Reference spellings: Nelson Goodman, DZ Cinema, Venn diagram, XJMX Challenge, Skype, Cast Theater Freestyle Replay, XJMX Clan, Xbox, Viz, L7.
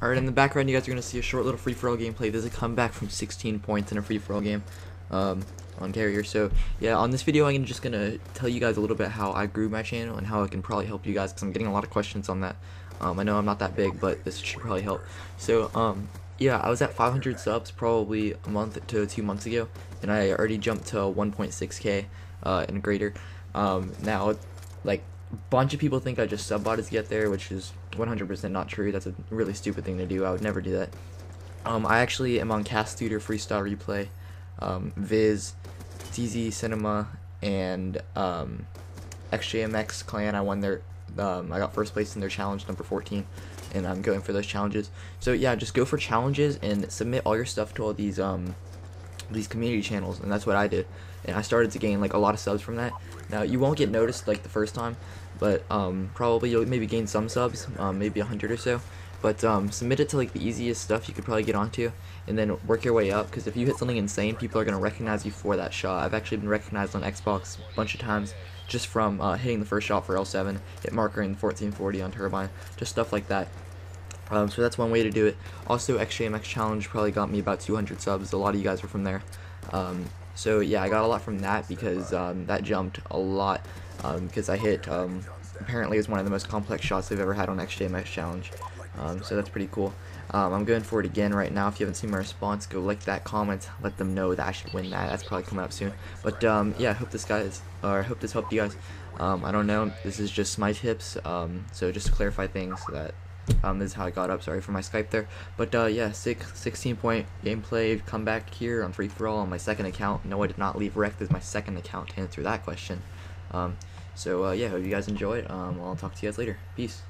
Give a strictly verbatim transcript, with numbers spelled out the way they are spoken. Alright, in the background you guys are going to see a short little free-for-all gameplay. There's a comeback from sixteen points in a free-for-all game um, on Carrier. So, yeah, on this video I'm just going to tell you guys a little bit how I grew my channel and how it can probably help you guys, because I'm getting a lot of questions on that. Um, I know I'm not that big, but this should probably help. So, um, yeah, I was at five hundred subs probably a month to two months ago, and I already jumped to one point six K uh, and greater. Um, now, like, bunch of people think I just sub-botted to get there, which is one hundred percent not true. That's a really stupid thing to do. I would never do that. Um, I actually am on Cast Theater Freestyle Replay, um, Viz, D Z Cinema, and um, X J M X Clan. I won their, um, I got first place in their challenge number fourteen, and I'm going for those challenges. So yeah, just go for challenges and submit all your stuff to all these um, these community channels, and that's what I did, and I started to gain like a lot of subs from that. Now you won't get noticed like the first time, but um, probably you'll maybe gain some subs, um, maybe a hundred or so, but um, submit it to like the easiest stuff you could probably get onto, and then work your way up, because if you hit something insane, people are going to recognize you for that shot. I've actually been recognized on Xbox a bunch of times just from uh, hitting the first shot for L seven, hit marker in fourteen forty on Turbine, just stuff like that. Um, so that's one way to do it. Also, X J M X Challenge probably got me about two hundred subs. A lot of you guys were from there. Um, so yeah, I got a lot from that, because um, that jumped a lot, because um, I hit, um, apparently it's one of the most complex shots they've ever had on X J M X Challenge. Um, so that's pretty cool. Um, I'm going for it again right now. If you haven't seen my response, go like that, comment, let them know that I should win that. That's probably coming up soon. But um, yeah, I hope this guys, or I hope this helped you guys. Um, I don't know. This is just my tips. Um, so just to clarify things that. Um, this is how I got up. Sorry for my Skype there, but uh, yeah, six, sixteen point gameplay comeback here on free for all on my second account. No, I did not leave wrecked as my second account to answer that question. Um, so uh, yeah, hope you guys enjoyed. Um, I'll talk to you guys later. Peace.